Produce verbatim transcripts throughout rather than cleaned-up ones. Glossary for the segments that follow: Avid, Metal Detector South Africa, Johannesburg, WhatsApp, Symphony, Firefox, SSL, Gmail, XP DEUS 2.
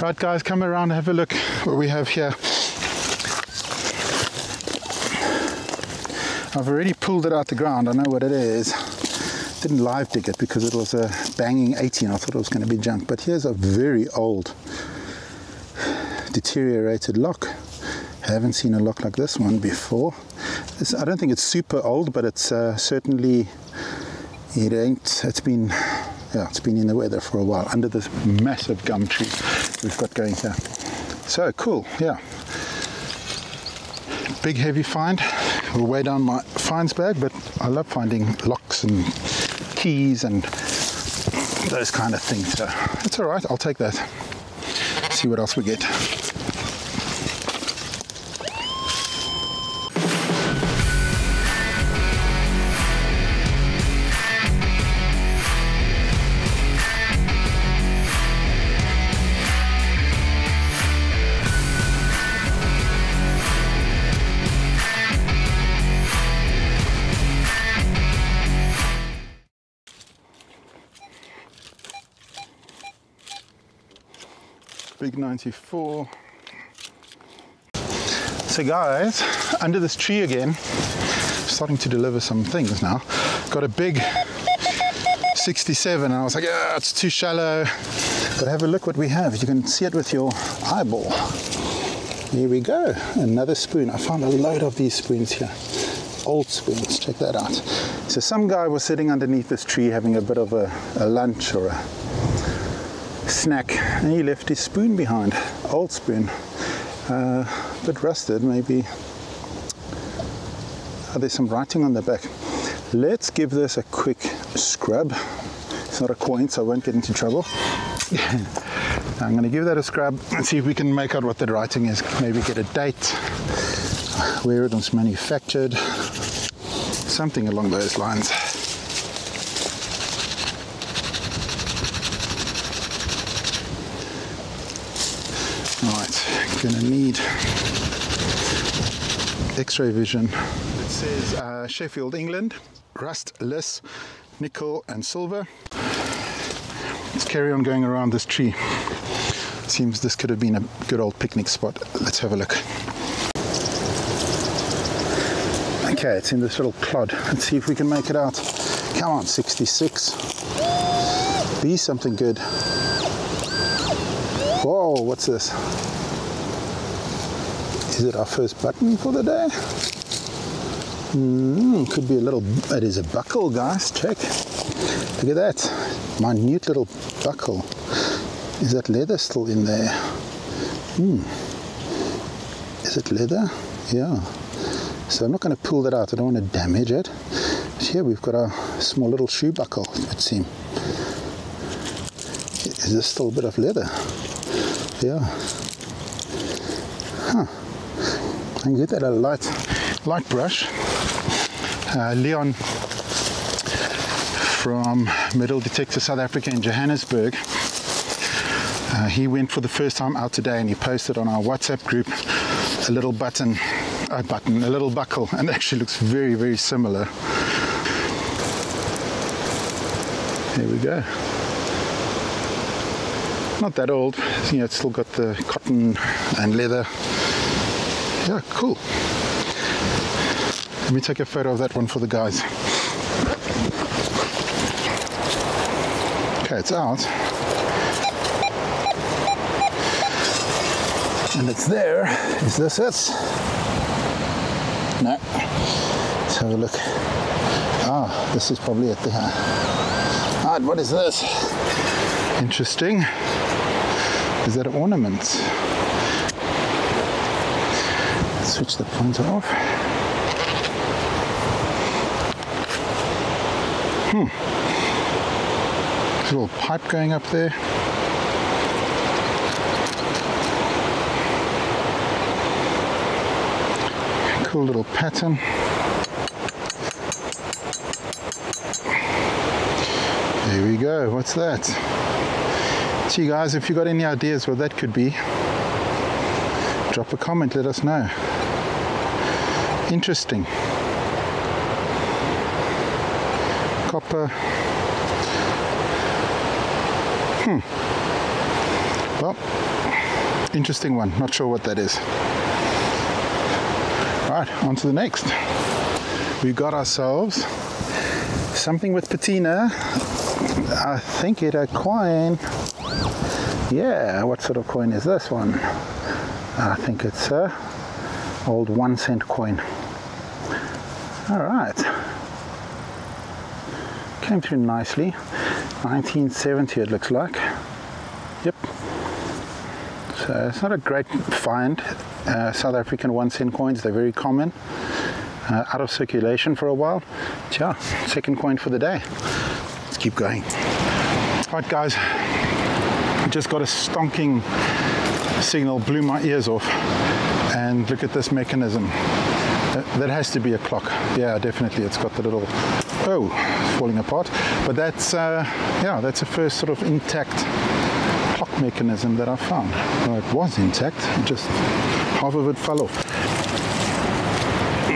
Right guys, come around and have a look what we have here. I've already pulled it out the ground, I know what it is. Didn't live dig it because it was a banging eighteen, I thought it was going to be junk. But here's a very old deteriorated lock. I haven't seen a lock like this one before. It's, I don't think it's super old, but it's uh, certainly, it ain't, it's been, yeah, it's been in the weather for a while, under this massive gum tree we've got going here. So cool, yeah. Big heavy find. It'll weigh down my finds bag, but I love finding locks and keys and those kind of things. So it's all right, I'll take that. See what else we get. Big ninety-four. So guys, under this tree again, starting to deliver some things now. Got a big sixty-seven and I was like, yeah, it's too shallow. But have a look what we have. You can see it with your eyeball. Here we go, another spoon. I found a load of these spoons here. Old spoons, check that out. So some guy was sitting underneath this tree having a bit of a, a lunch or a snack, and he left his spoon behind, old spoon, uh, a bit rusted maybe. Oh, there's some writing on the back. Let's give this a quick scrub. It's not a coin, so I won't get into trouble. I'm going to give that a scrub and see if we can make out what the writing is, maybe get a date, where it was manufactured, something along those lines. Gonna need x-ray vision. It says uh, Sheffield, England, rustless, nickel and silver. Let's carry on going around this tree. Seems this could have been a good old picnic spot. Let's have a look. Okay, it's in this little clod. Let's see if we can make it out. Come on, sixty-six. Be something good. Whoa, what's this? Is it our first button for the day? Mm, could be a little, it is a buckle, guys, check. Look at that, minute little buckle. Is that leather still in there? Mm. Is it leather? Yeah. So I'm not gonna pull that out, I don't wanna damage it. But here we've got our small little shoe buckle, it would seem. Is this still a bit of leather? Yeah. Huh. I can get that a light, light brush. Uh, Leon from Metal Detector South Africa in Johannesburg, uh, he went for the first time out today and he posted on our WhatsApp group a little button, a button, a little buckle, and it actually looks very, very similar. There we go. Not that old, you know, it's still got the cotton and leather. Yeah, cool. Let me take a photo of that one for the guys. Okay, it's out. And it's there. Is this it? No. Let's have a look. Ah, this is probably it there. Alright, what is this? Interesting. Is that an ornament? Switch the pointer off. Hmm. There's a little pipe going up there. Cool little pattern. There we go. What's that? See guys, if you got any ideas what that could be, drop a comment, let us know. Interesting. Copper. Hmm. Well, interesting one. Not sure what that is. Alright, on to the next. We've got ourselves something with patina. I think it's a coin. Yeah, what sort of coin is this one? I think it's a old one cent coin. Alright. Came through nicely. nineteen seventy it looks like. Yep. So it's not a great find. Uh, South African one cent coins, they're very common. Uh, out of circulation for a while. Yeah, second coin for the day. Let's keep going. Alright guys, just got a stonking signal, blew my ears off, and look at this mechanism. That has to be a clock. Yeah, definitely, it's got the little, oh, it's falling apart. But that's, uh, yeah, that's the first sort of intact clock mechanism that I found. Well, it was intact, just half of it fell off.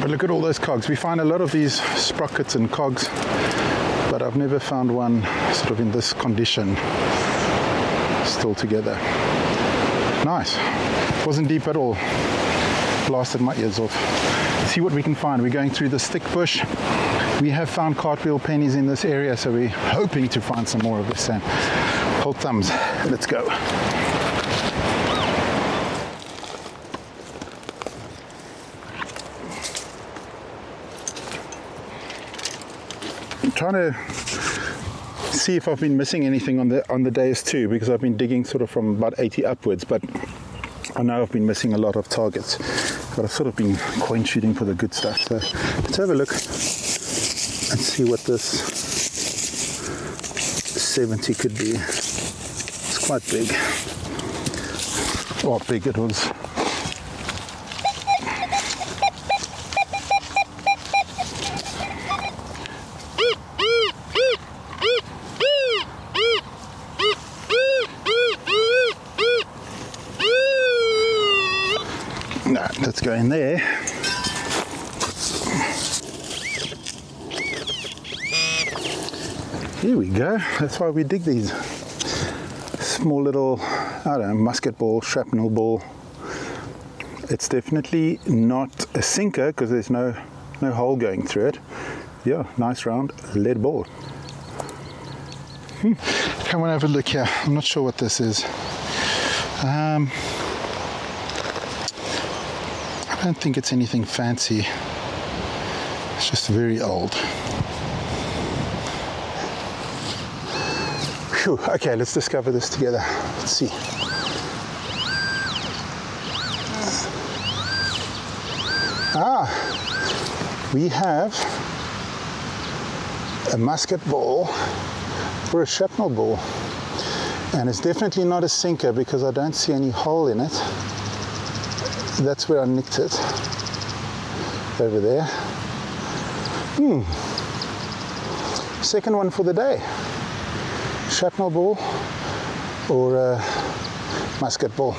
But look at all those cogs. We find a lot of these sprockets and cogs, but I've never found one sort of in this condition still together. Nice. Wasn't deep at all. Blasted my ears off. See what we can find. We're going through this thick bush. We have found cartwheel pennies in this area, so we're hoping to find some more of this sand. Hold thumbs. Let's go. Trying to see if I've been missing anything on the on the Deus two, because I've been digging sort of from about eighty upwards, but I know I've been missing a lot of targets, but I've sort of been coin shooting for the good stuff. So let's have a look and see what this seventy could be. It's quite big. Oh, big it was. Let's go in there. Here we go. That's why we dig these small little, I don't know, musket ball, shrapnel ball. It's definitely not a sinker because there's no no hole going through it. Yeah, nice round lead ball. Hmm. Come on, have a look here. I'm not sure what this is. Um, I don't think it's anything fancy. It's just very old. Whew, okay, let's discover this together. Let's see. Ah, we have a musket ball or a shrapnel ball. And it's definitely not a sinker because I don't see any hole in it. That's where I nicked it, over there. Hmm. Second one for the day. Shrapnel ball or a musket ball.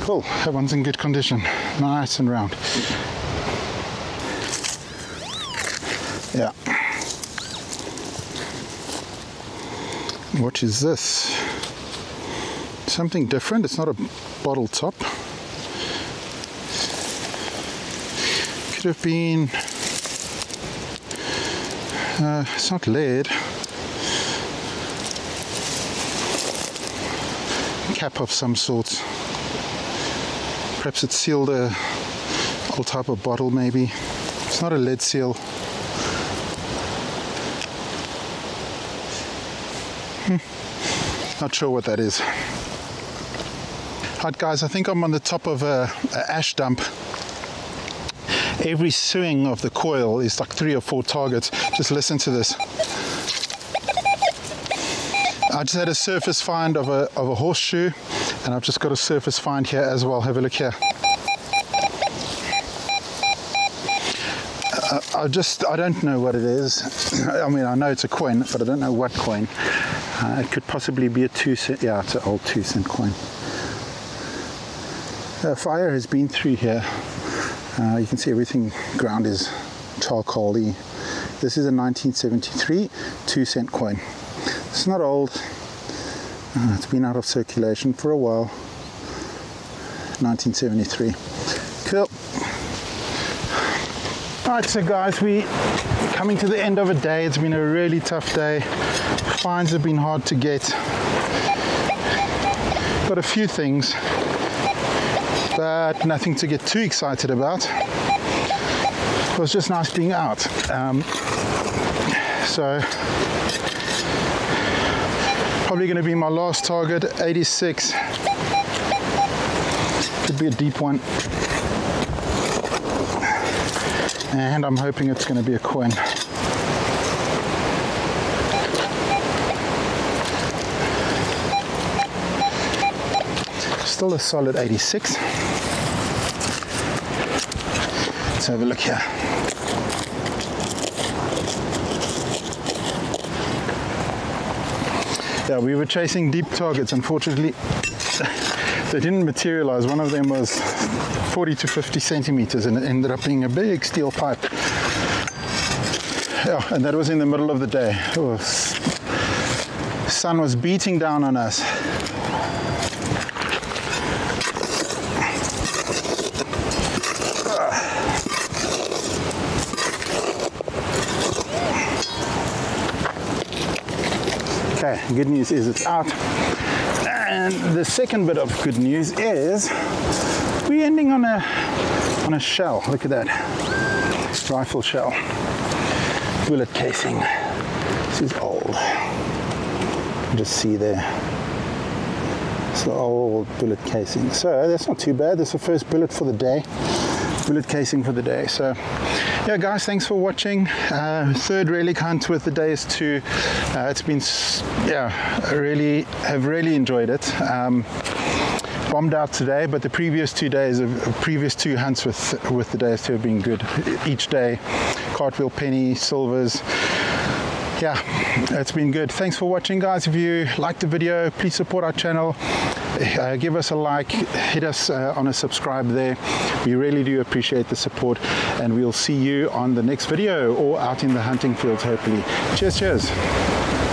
Cool, that one's in good condition. Nice and round. Yeah. What is this? Something different. It's not a bottle top. Have been uh, it's not lead, cap of some sort, perhaps it sealed a old type of bottle. Maybe it's not a lead seal. hmm. Not sure what that is. Alright guys, I think I'm on the top of a, a ash dump. Every swing of the coil is like three or four targets. Just listen to this. I just had a surface find of a, of a horseshoe, and I've just got a surface find here as well. Have a look here. I, I just, I don't know what it is. I mean, I know it's a coin, but I don't know what coin. Uh, it could possibly be a two cent, yeah, it's an old two cent coin. The fire has been through here. Uh, you can see everything ground is charcoal-y. This is a nineteen seventy-three two cent coin. It's not old. Uh, it's been out of circulation for a while. nineteen seventy-three. Cool. Alright, so guys, we coming to the end of a day. It's been a really tough day. Finds have been hard to get. Got a few things, but nothing to get too excited about. It was just nice being out. Um, so probably going to be my last target, eighty-six. Could be a deep one. And I'm hoping it's going to be a coin. Still a solid eighty-six. Let's have a look here. Yeah, we were chasing deep targets. Unfortunately, they didn't materialize. One of them was forty to fifty centimeters and it ended up being a big steel pipe. Yeah, and that was in the middle of the day. Oh, sun was beating down on us. Okay, good news is it's out. And the second bit of good news is we're ending on a on a shell. Look at that. Rifle shell. Bullet casing. This is old. Just see there. It's the old bullet casing. So that's not too bad. That's the first bullet for the day. Bullet casing for the day. So yeah, guys, thanks for watching. Uh, third relic hunt with the DEUS two. Uh, it's been, yeah, I really have really enjoyed it. Um, bombed out today, but the previous two days of previous two hunts with with the DEUS two have been good. Each day, cartwheel, penny, silvers. Yeah, it's been good. Thanks for watching, guys. If you liked the video, please support our channel. Uh, give us a like, hit us uh, on a subscribe there. We really do appreciate the support, and we'll see you on the next video or out in the hunting fields, hopefully. Cheers, cheers.